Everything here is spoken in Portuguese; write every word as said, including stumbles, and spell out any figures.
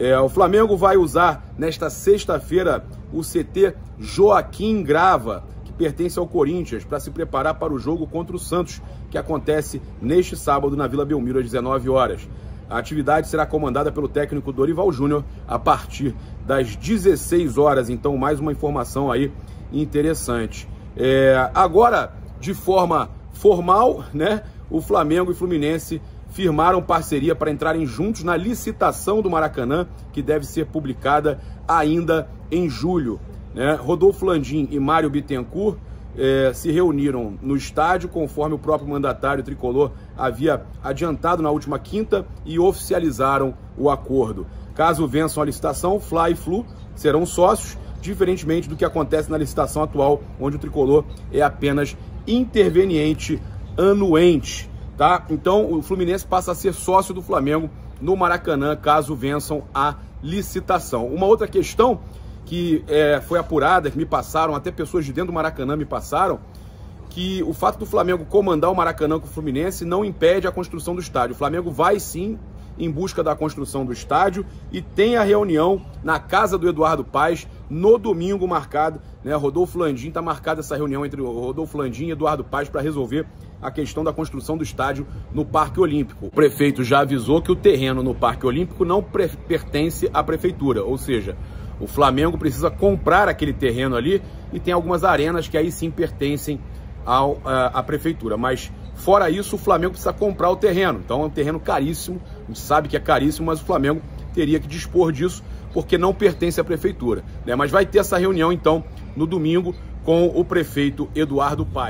É, o Flamengo vai usar nesta sexta-feira o C T Joaquim Grava, que pertence ao Corinthians, para se preparar para o jogo contra o Santos, que acontece neste sábado na Vila Belmiro às dezenove horas. A atividade será comandada pelo técnico Dorival Júnior a partir das dezesseis horas. Então, mais uma informação aí interessante. É, agora, de forma formal, né, o Flamengo e Fluminense firmaram parceria para entrarem juntos na licitação do Maracanã, que deve ser publicada ainda em julho. Né? Rodolfo Landim e Mário Bittencourt É, se reuniram no estádio, conforme o próprio mandatário tricolor havia adiantado na última quinta, e oficializaram o acordo. Caso vençam a licitação, Fla e Flu serão sócios, diferentemente do que acontece na licitação atual, onde o tricolor é apenas interveniente anuente. Tá? Então, o Fluminense passa a ser sócio do Flamengo no Maracanã, caso vençam a licitação. Uma outra questão que é, foi apurada, que me passaram, até pessoas de dentro do Maracanã me passaram, que o fato do Flamengo comandar o Maracanã com o Fluminense não impede a construção do estádio. O Flamengo vai sim em busca da construção do estádio e tem a reunião na casa do Eduardo Paes no domingo marcado, né? Rodolfo Landim, está marcada essa reunião entre o Rodolfo Landim e Eduardo Paes para resolver a questão da construção do estádio no Parque Olímpico. O prefeito já avisou que o terreno no Parque Olímpico não pertence à prefeitura, ou seja, o Flamengo precisa comprar aquele terreno ali, e tem algumas arenas que aí sim pertencem ao, a, à prefeitura. Mas fora isso, o Flamengo precisa comprar o terreno. Então é um terreno caríssimo, a gente sabe que é caríssimo, mas o Flamengo teria que dispor disso porque não pertence à prefeitura, né? Mas vai ter essa reunião então no domingo com o prefeito Eduardo Paes.